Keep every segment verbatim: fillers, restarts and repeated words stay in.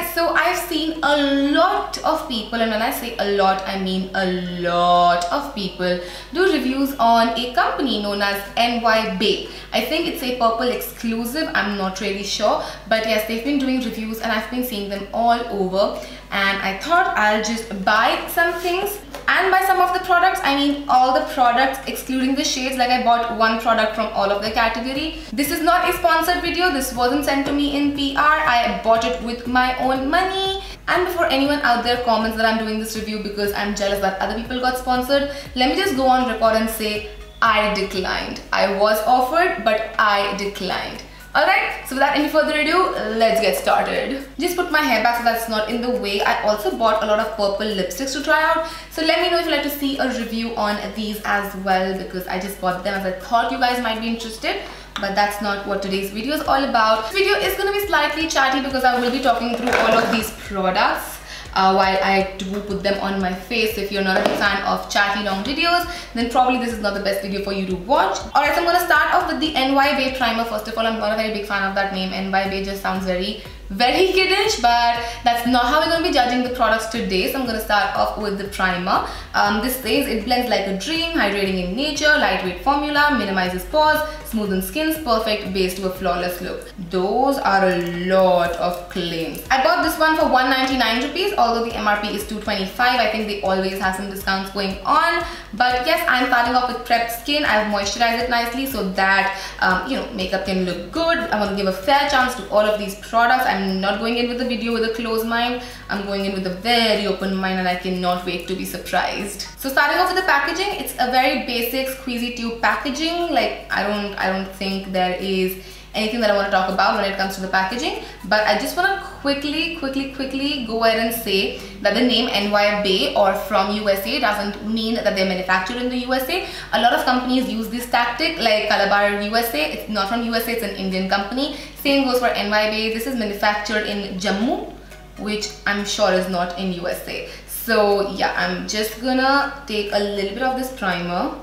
guys, so I've seen a lot of people, and when I say a lot, I mean a lot of people do reviews on a company known as N Y Bae. I think it's a Purple exclusive, I'm not really sure, but yes, they've been doing reviews and I've been seeing them all over, and I thought I'll just buy some things. And by some of the products, I mean all the products excluding the shades. Like I bought one product from all of the category. This is not a sponsored video. This wasn't sent to me in P R. I bought it with my own money. And before anyone out there comments that I'm doing this review because I'm jealous that other people got sponsored, let me just go on record and say I declined. I was offered, but I declined. Alright, so without any further ado, let's get started. Just put my hair back so that's not in the way. I also bought a lot of purple lipsticks to try out. So let me know if you'd like to see a review on these as well, because I just bought them as I thought you guys might be interested. But that's not what today's video is all about. This video is going to be slightly chatty because I will be talking through all of these products. Uh, while I do put them on my face, so if you're not a fan of chatty long videos, then probably this is not the best video for you to watch. Alright, so I'm gonna start off with the N Y Bae primer. First of all, I'm not a very big fan of that name. N Y Bae just sounds very, very kiddish, but that's not how we're gonna be judging the products today. So I'm gonna start off with the primer. Um, this says it blends like a dream, hydrating in nature, lightweight formula, minimizes pores, smoothens skins, perfect base to a flawless look. Those are a lot of claims. I bought this one for one ninety-nine rupees, although the M R P is two twenty-five. I think they always have some discounts going on. But yes, I'm starting off with prepped skin. I've moisturized it nicely so that um, you know, makeup can look good. I want to give a fair chance to all of these products. I'm not going in with a video with a closed mind. I'm going in with a very open mind, and I cannot wait to be surprised. So starting off with the packaging, it's a very basic squeezy tube packaging. Like I don't. I don't think there is anything that I want to talk about when it comes to the packaging, but I just want to quickly, quickly, quickly go ahead and say that the name N Y Bae or from U S A doesn't mean that they're manufactured in the U S A. A lot of companies use this tactic, like Colorbar U S A. It's not from U S A, it's an Indian company. Same goes for N Y Bae. This is manufactured in Jammu, which I'm sure is not in U S A. So yeah, I'm just gonna take a little bit of this primer.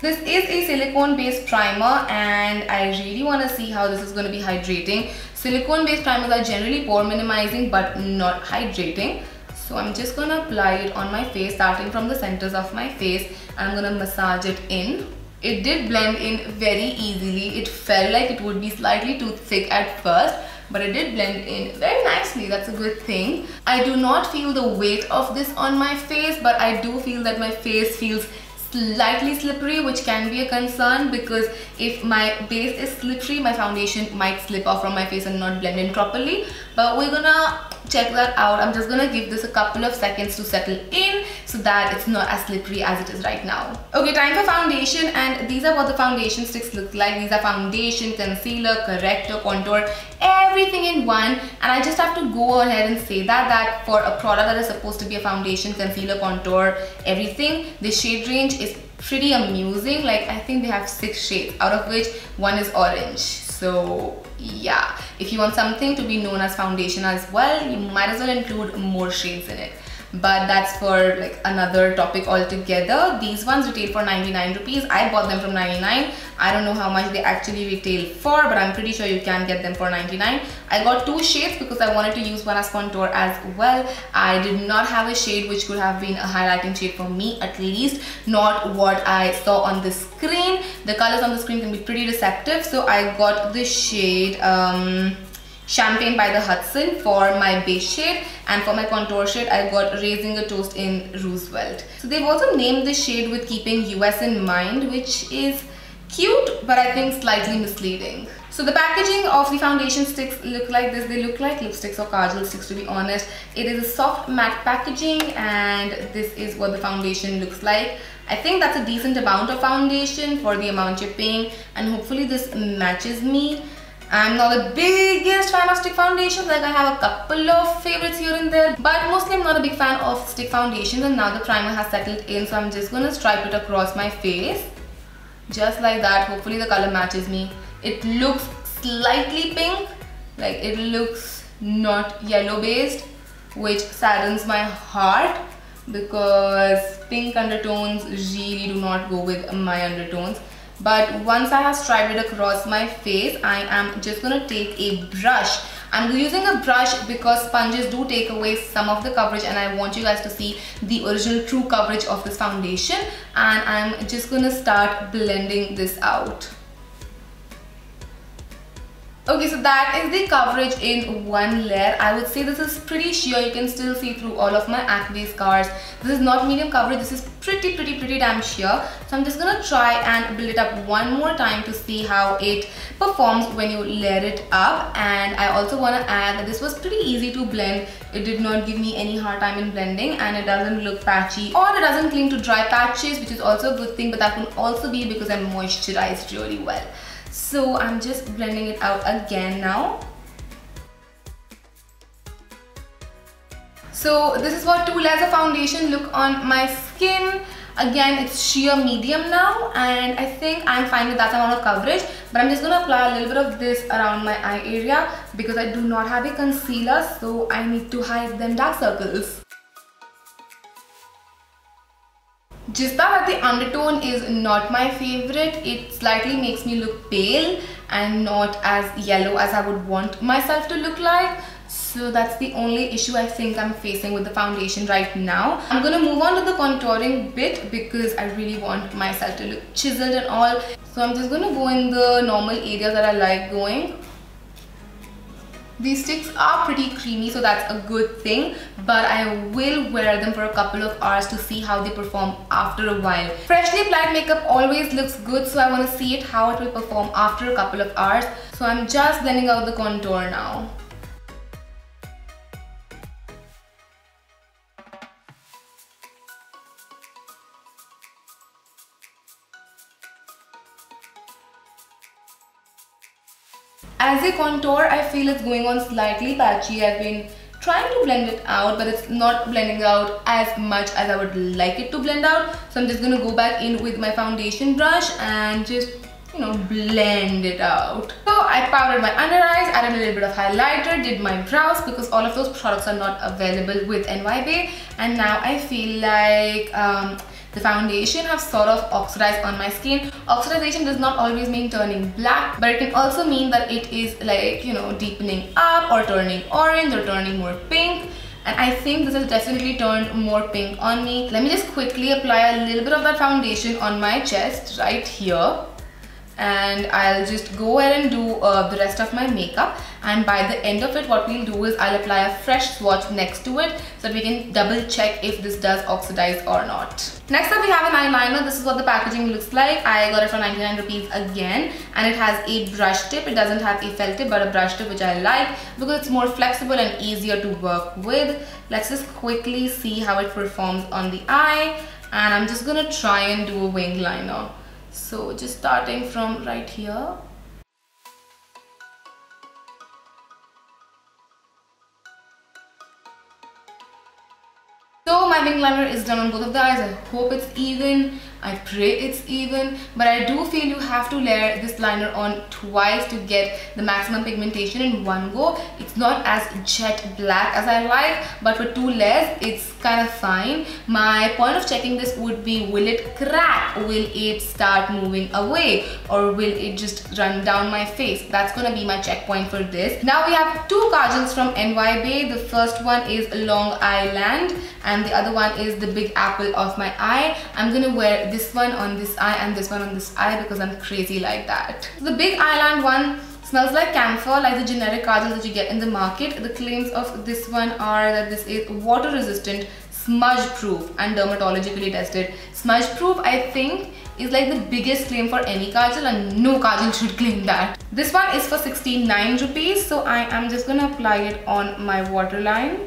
This is a silicone based primer, and I really want to see how this is going to be hydrating. Silicone based primers are generally pore minimizing but not hydrating. So I'm just going to apply it on my face, starting from the centers of my face, and I'm going to massage it in. It did blend in very easily. It felt like it would be slightly too thick at first, but it did blend in very nicely. That's a good thing. I do not feel the weight of this on my face, but I do feel that my face feels slightly slippery, which can be a concern because if my base is slippery, my foundation might slip off from my face and not blend in properly. But we're gonna check that out. I'm just gonna give this a couple of seconds to settle in so that it's not as slippery as it is right now. Okay, time for foundation, and these are what the foundation sticks look like. These are foundation, concealer, corrector, contour, everything in one. And I just have to go ahead and say that that for a product that is supposed to be a foundation, concealer, contour, everything, the shade range is pretty amusing. Like I think they have six shades, out of which one is orange. So yeah, if you want something to be known as foundation as well, you might as well include more shades in it. But that's for like another topic altogether. These ones retail for ninety-nine rupees. I bought them from ninety-nine. I don't know how much they actually retail for, but I'm pretty sure you can get them for ninety-nine. I got two shades because I wanted to use one as contour as well. I did not have a shade which could have been a highlighting shade for me, at least not what I saw on the screen. The colors on the screen can be pretty deceptive, so I got this shade um Champagne by the Hudson for my base shade, and for my contour shade I got Raising a Toast in Roosevelt. So they've also named this shade with keeping U S in mind, which is cute but I think slightly misleading. So the packaging of the foundation sticks look like this. They look like lipsticks or kajal sticks, to be honest. It is a soft matte packaging, and this is what the foundation looks like. I think that's a decent amount of foundation for the amount you're paying, and hopefully this matches me. I'm not the biggest fan of stick foundations. Like I have a couple of favorites here and there, but mostly I'm not a big fan of stick foundations. And now the primer has settled in, so I'm just gonna stripe it across my face, just like that. Hopefully the color matches me. It looks slightly pink, like it looks not yellow based, which saddens my heart because pink undertones really do not go with my undertones. But once I have striped it across my face, I am just going to take a brush. I'm using a brush because sponges do take away some of the coverage, and I want you guys to see the original true coverage of this foundation. And I'm just gonna start blending this out. Okay, so that is the coverage in one layer. I would say this is pretty sheer. You can still see through all of my acne scars. This is not medium coverage. This is pretty, pretty, pretty damn sheer. So I'm just gonna try and build it up one more time to see how it performs when you layer it up. And I also wanna add that this was pretty easy to blend. It did not give me any hard time in blending, and it doesn't look patchy, or it doesn't cling to dry patches, which is also a good thing, but that can also be because I'm moisturized really well. So I'm just blending it out again now. So this is what two layers of foundation look on my skin. Again, it's sheer medium now, and I think I'm fine with that amount of coverage, but I'm just gonna apply a little bit of this around my eye area because I do not have a concealer, so I need to hide them dark circles. Just that the undertone is not my favorite. It slightly makes me look pale and not as yellow as I would want myself to look like. So that's the only issue I think I'm facing with the foundation right now. I'm gonna move on to the contouring bit because I really want myself to look chiseled and all. So I'm just gonna go in the normal areas that I like going. These sticks are pretty creamy, so that's a good thing, but I will wear them for a couple of hours to see how they perform after a while. Freshly applied makeup always looks good, so I want to see it how it will perform after a couple of hours. So I'm just blending out the contour now. As a contour, I feel it's going on slightly patchy. I've been trying to blend it out, but it's not blending out as much as I would like it to blend out. So I'm just gonna go back in with my foundation brush and just, you know, blend it out. So I powdered my under eyes, added a little bit of highlighter, did my brows because all of those products are not available with N Y Bae. And now I feel like um, the foundation have sort of oxidized on my skin. Oxidization does not always mean turning black, but it can also mean that it is like, you know, deepening up or turning orange or turning more pink. And I think this has definitely turned more pink on me. Let me just quickly apply a little bit of that foundation on my chest right here. And I'll just go ahead and do uh, the rest of my makeup, and by the end of it what we'll do is I'll apply a fresh swatch next to it so that we can double check if this does oxidize or not. Next up we have an eyeliner. This is what the packaging looks like. I got it for ninety-nine rupees again, and it has a brush tip. It doesn't have a felt tip but a brush tip, which I like because it's more flexible and easier to work with. Let's just quickly see how it performs on the eye, and I'm just gonna try and do a wing liner. So just starting from right here. So my wing liner is done on both of the eyes. I hope it's even. I pray it's even. But I do feel you have to layer this liner on twice to get the maximum pigmentation in one go. It's not as jet black as I like, but for two layers, it's kind of fine. My point of checking this would be, will it crack? Will it start moving away? Or will it just run down my face? That's gonna be my checkpoint for this. Now we have two kajals from N Y Bae. The first one is Long Island, and And the other one is the Big Apple of My Eye. I'm gonna wear this one on this eye and this one on this eye because I'm crazy like that. The Big Island one smells like camphor, like the generic kajals that you get in the market. The claims of this one are that this is water resistant, smudge proof, and dermatologically tested. Smudge proof, I think, is like the biggest claim for any kajal, and no kajal should claim that. This one is for sixty-nine rupees, so I am just gonna apply it on my waterline.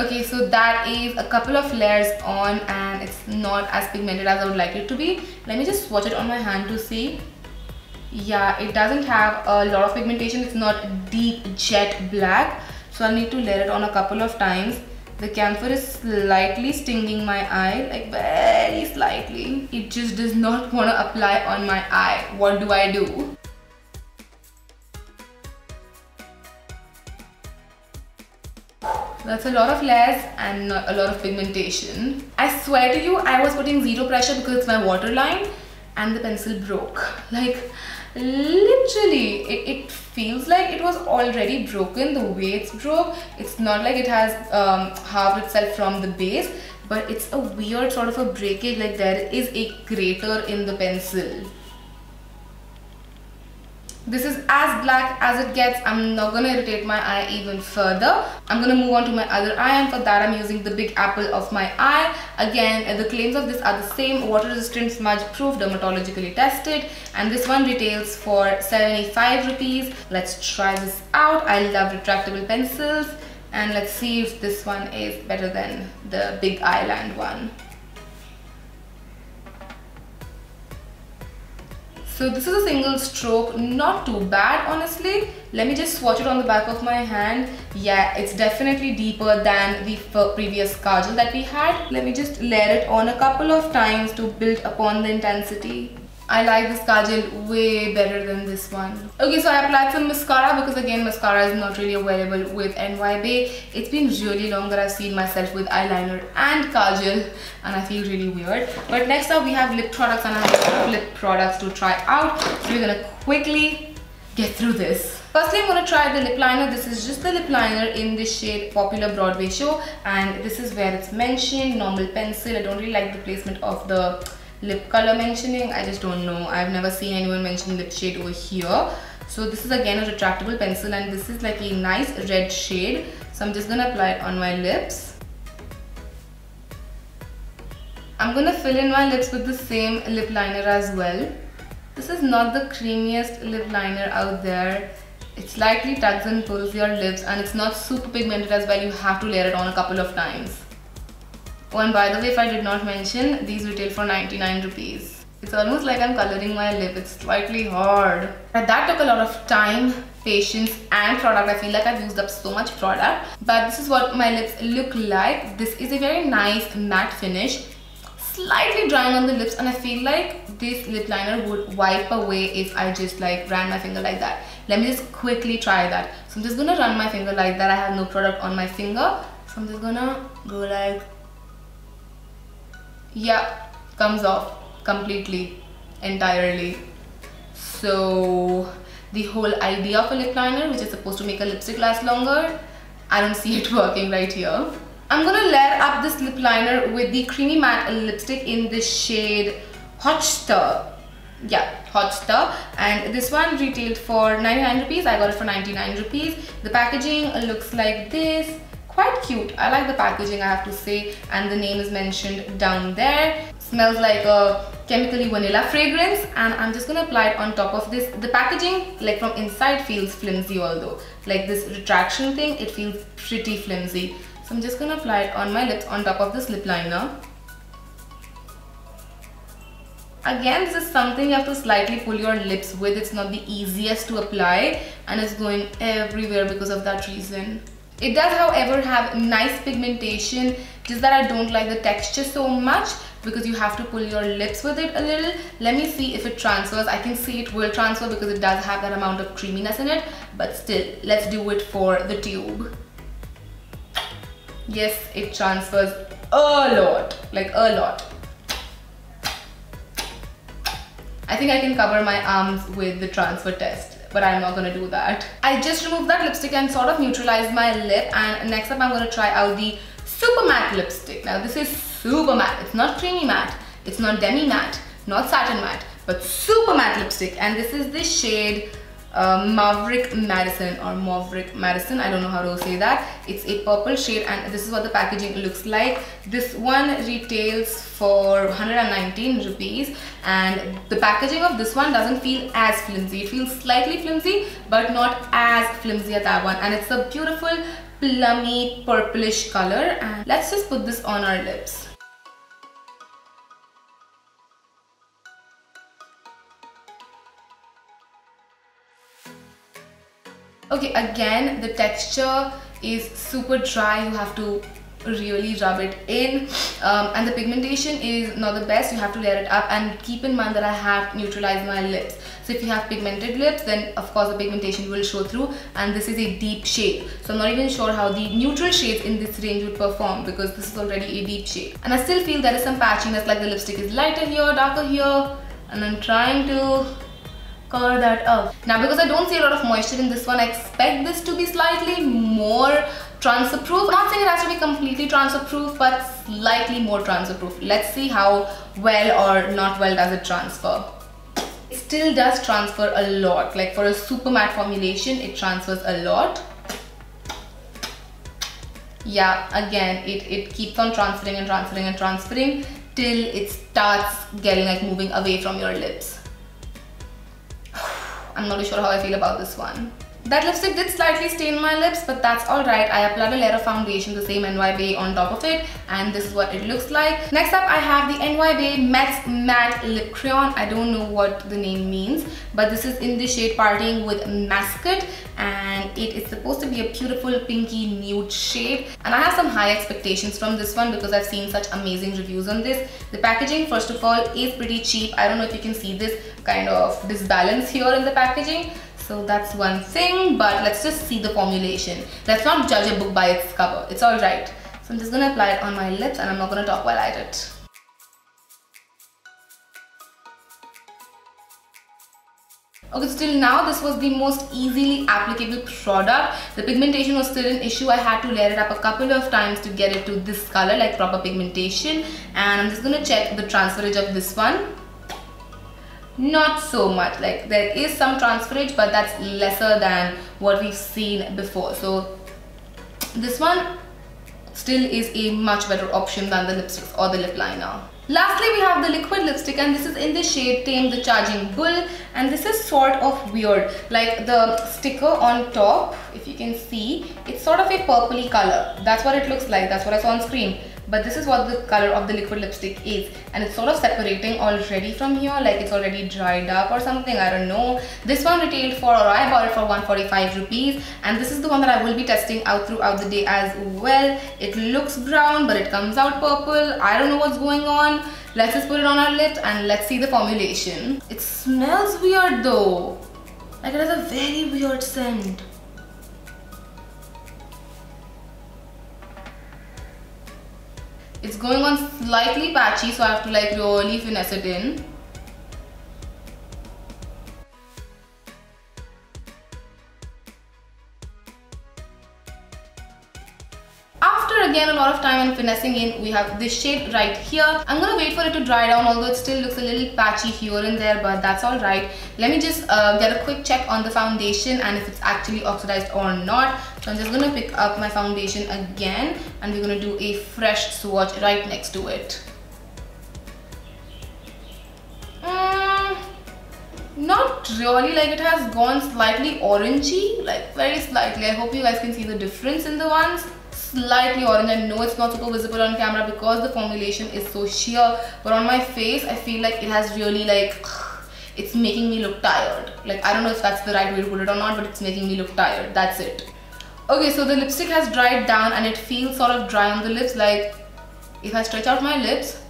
Okay, so that is a couple of layers on, and it's not as pigmented as I would like it to be. Let me just swatch it on my hand to see. Yeah, it doesn't have a lot of pigmentation. It's not deep jet black, so I'll need to layer it on a couple of times. The camphor is slightly stinging my eye, like very slightly. It just does not want to apply on my eye. What do I do? That's a lot of layers and not a lot of pigmentation. I swear to you, I was putting zero pressure because it's my waterline, and the pencil broke. Like, literally it, it feels like it was already broken. The way it's broke, it's not like it has um, halved itself from the base, but it's a weird sort of a breakage, like there is a crater in the pencil. This is as black as it gets. I'm not gonna irritate my eye even further. I'm gonna move on to my other eye, and for that I'm using the Big Apple of My Eye. Again, the claims of this are the same: water resistant, smudge proof, dermatologically tested, and this one retails for seventy-five rupees. Let's try this out. I love retractable pencils, and let's see if this one is better than the Big Island one. So this is a single stroke, not too bad honestly. Let me just swatch it on the back of my hand. Yeah, it's definitely deeper than the previous kajal that we had. Let me just layer it on a couple of times to build upon the intensity. I like this kajal way better than this one. Okay, so I applied some mascara because again, mascara is not really available with N Y Bae. It's been really long that I've seen myself with eyeliner and kajal, and I feel really weird. But next up, we have lip products, and I have a lot of lip products to try out. So we're gonna quickly get through this. Firstly, I'm going to try the lip liner. This is just the lip liner in the shade Popular Broadway Show, and this is where it's mentioned, normal pencil. I don't really like the placement of the lip color mentioning. I just don't know. I've never seen anyone mention lip shade over here. So this is again a retractable pencil, and this is like a nice red shade. So I'm just gonna apply it on my lips. I'm gonna fill in my lips with the same lip liner as well. This is not the creamiest lip liner out there. It slightly tugs and pulls your lips, and it's not super pigmented as well. You have to layer it on a couple of times. Oh, and by the way, if I did not mention, these retail for ninety-nine rupees. It's almost like I'm coloring my lip. It's slightly hard. But that took a lot of time, patience, and product. I feel like I've used up so much product. But this is what my lips look like. This is a very nice matte finish, slightly drying on the lips, and I feel like this lip liner would wipe away if I just like ran my finger like that. Let me just quickly try that. So I'm just gonna run my finger like that. I have no product on my finger, so I'm just gonna go like. Yeah, comes off completely, entirely. So the whole idea of a lip liner, which is supposed to make a lipstick last longer, I don't see it working right here. I'm gonna layer up this lip liner with the creamy matte lipstick in the shade Hotstar. Yeah, Hotstar, and this one retailed for ninety-nine rupees. I got it for ninety-nine rupees. The packaging looks like this. Quite cute. I like the packaging, I have to say, and the name is mentioned down there. Smells like a chemically vanilla fragrance, and I'm just gonna apply it on top of this. The packaging, like from inside, feels flimsy, although like this retraction thing, it feels pretty flimsy. So I'm just gonna apply it on my lips on top of this lip liner. Again, this is something you have to slightly pull your lips with. It's not the easiest to apply, and it's going everywhere because of that reason. It does, however, have nice pigmentation, just that I don't like the texture so much because you have to pull your lips with it a little. Let me see if it transfers. I can see it will transfer because it does have that amount of creaminess in it, but still, let's do it for the tube. Yes, it transfers a lot, like a lot. I think I can cover my arms with the transfer test, but I'm not gonna do that. I just removed that lipstick and sort of neutralized my lip, and next up I'm gonna try out the super matte lipstick. Now this is super matte. It's not creamy matte, it's not demi matte, not satin matte, but super matte lipstick, and this is the shade uh, Maverick Madison or Maverick Madison. I don't know how to say that. It's a purple shade, and this is what the packaging looks like. This one retails for one hundred nineteen rupees, and the packaging of this one doesn't feel as flimsy. It feels slightly flimsy, but not as flimsy as that one, and it's a beautiful plummy purplish color. And let's just put this on our lips. Okay, again, the texture is super dry. You have to really rub it in, um, and the pigmentation is not the best. You have to layer it up, and keep in mind that I have neutralized my lips. So if you have pigmented lips, then of course the pigmentation will show through, and this is a deep shade, so I'm not even sure how the neutral shades in this range would perform because this is already a deep shade, and I still feel there is some patchiness, like the lipstick is lighter here, darker here, and I'm trying to color that up. Now because I don't see a lot of moisture in this one, I expect this to be slightly more transfer proof. Not saying it has to be completely transfer proof, but slightly more transfer proof. Let's see how well or not well does it transfer. It still does transfer a lot. Like for a super matte formulation, it transfers a lot. Yeah, again, it, it keeps on transferring and transferring and transferring till it starts getting like moving away from your lips. I'm not sure how I feel about this one. That lipstick did slightly stain my lips, but that's alright. I applied a layer of foundation, the same N Y Bae, on top of it, and this is what it looks like. Next up, I have the N Y Bae Max Matte Lip Crayon. I don't know what the name means, but this is in the shade Partying with Mascot, and it is supposed to be a beautiful pinky nude shade. And I have some high expectations from this one because I've seen such amazing reviews on this. The packaging, first of all, is pretty cheap. I don't know if you can see this kind of disbalance here in the packaging. So that's one thing, but let's just see the formulation. Let's not judge a book by its cover. It's all right. So I'm just gonna apply it on my lips, and I'm not gonna talk while at it. Okay, so till now this was the most easily applicable product. The pigmentation was still an issue. I had to layer it up a couple of times to get it to this color, like proper pigmentation. And I'm just gonna check the transferage of this one. Not so much. Like there is some transferage, but that's lesser than what we've seen before. So this one still is a much better option than the lipsticks or the lip liner. Lastly, we have the liquid lipstick, and this is in the shade Tame the Charging Bull, and this is sort of weird. Like the sticker on top, if you can see, it's sort of a purpley color. That's what it looks like. That's what I saw on screen. But this is what the color of the liquid lipstick is, and it's sort of separating already from here, like it's already dried up or something, I don't know. This one retailed for, or I bought it for one forty-five rupees, and this is the one that I will be testing out throughout the day as well. It looks brown, but it comes out purple. I don't know what's going on. Let's just put it on our lips and let's see the formulation. It smells weird though. Like it has a very weird scent. It's going on slightly patchy, so I have to like really finesse it in. After again a lot of time and finessing in, we have this shade right here. I'm gonna wait for it to dry down, although it still looks a little patchy here and there, but that's all right. Let me just uh, get a quick check on the foundation and if it's actually oxidized or not. So I'm just gonna pick up my foundation again, and we're gonna do a fresh swatch right next to it. Mm, not really, like it has gone slightly orangey, like very slightly. I hope you guys can see the difference in the ones. Slightly orange. I know it's not super visible on camera because the formulation is so sheer, but on my face, I feel like it has really like, it's making me look tired. Like I don't know if that's the right way to put it or not, but it's making me look tired, that's it. Okay, so the lipstick has dried down and it feels sort of dry on the lips. Like if I stretch out my lips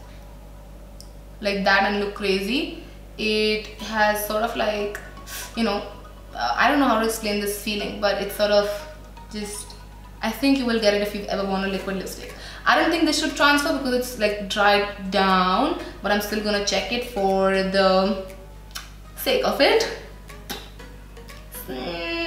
like that and look crazy, it has sort of like, you know, uh, I don't know how to explain this feeling, but it's sort of just, I think you will get it if you've ever worn a liquid lipstick. I don't think this should transfer because it's like dried down, but I'm still gonna check it for the sake of it. Mm-hmm.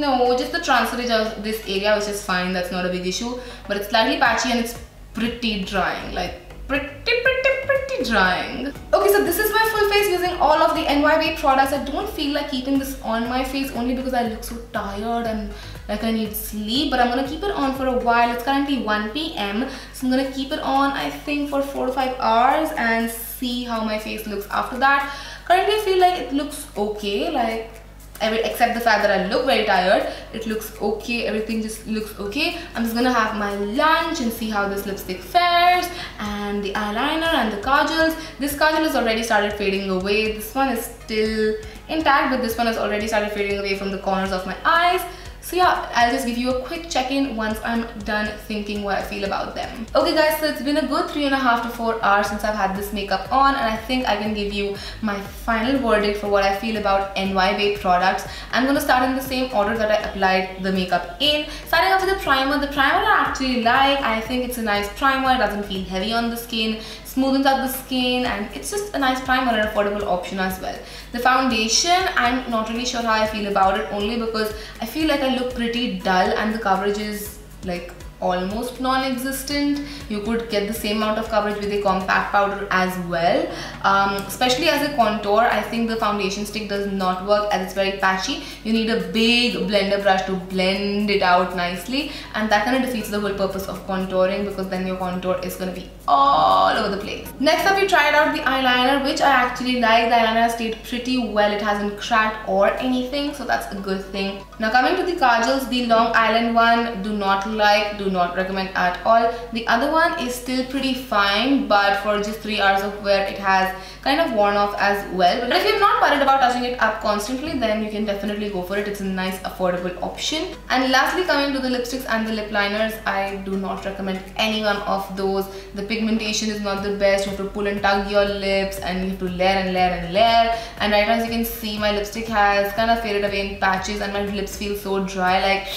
No, just the transferage of this area, which is fine, that's not a big issue, but it's slightly patchy and it's pretty drying, like pretty pretty pretty drying. Okay, so this is my full face using all of the N Y Bae products. I don't feel like keeping this on my face only because I look so tired and like I need sleep, but I'm gonna keep it on for a while. It's currently one P M so I'm gonna keep it on I think for four to five hours and see how my face looks after that. Currently I feel like it looks okay, like except the fact that I look very tired, it looks okay, everything just looks okay. I'm just gonna have my lunch and see how this lipstick fares, and the eyeliner and the kajals. This kajal has already started fading away. This one is still intact, but this one has already started fading away from the corners of my eyes. So yeah, I'll just give you a quick check-in once I'm done thinking what I feel about them. Okay guys, so it's been a good three and a half to four hours since I've had this makeup on, and I think I can give you my final verdict for what I feel about N Y Bae products. I'm gonna start in the same order that I applied the makeup in. Starting off with the primer. The primer I actually like. I think it's a nice primer. It doesn't feel heavy on the skin. smoothens out the skin, and it's just a nice primer and an affordable option as well. The foundation, I'm not really sure how I feel about it, only because I feel like I look pretty dull and the coverage is like almost non-existent. You could get the same amount of coverage with a compact powder as well, um, especially as a contour. I think the foundation stick does not work as it's very patchy. You need a big blender brush to blend it out nicely, and that kind of defeats the whole purpose of contouring, because then your contour is going to be all over the place. Next up, we tried out the eyeliner, which I actually like. The eyeliner stayed pretty well. It hasn't cracked or anything, so that's a good thing. Now coming to the kajals, the Long Island one, do not like, do not recommend at all. The other one is still pretty fine, but for just three hours of wear it has kind of worn off as well. But if you're not worried about touching it up constantly, then you can definitely go for it. It's a nice affordable option. And lastly, coming to the lipsticks and the lip liners, I do not recommend any one of those. The pigmentation is not the best. You have to pull and tug your lips, and you have to layer and layer and layer. And right now, as you can see, my lipstick has kind of faded away in patches, and my lips feel so dry, like,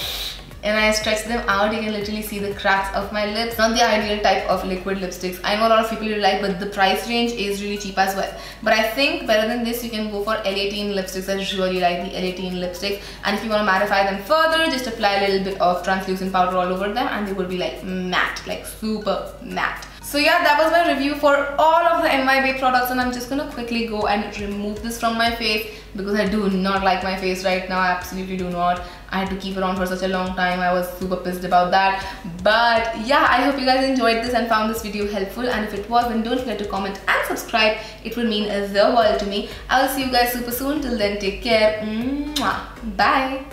and I stretch them out, you can literally see the cracks of my lips. Not the ideal type of liquid lipsticks. I know a lot of people really like, but the price range is really cheap as well. But I think better than this, you can go for L eighteen lipsticks. I really like the L eighteen lipsticks. And if you want to mattify them further, just apply a little bit of translucent powder all over them, and they will be like matte, like super matte. So yeah, that was my review for all of the N Y Bae products, and I'm just gonna quickly go and remove this from my face because I do not like my face right now. I absolutely do not. I had to keep it on for such a long time. I was super pissed about that. But yeah, I hope you guys enjoyed this and found this video helpful. And if it was, then don't forget to comment and subscribe. It would mean the world to me. I will see you guys super soon. Till then, take care. Mwah. Bye.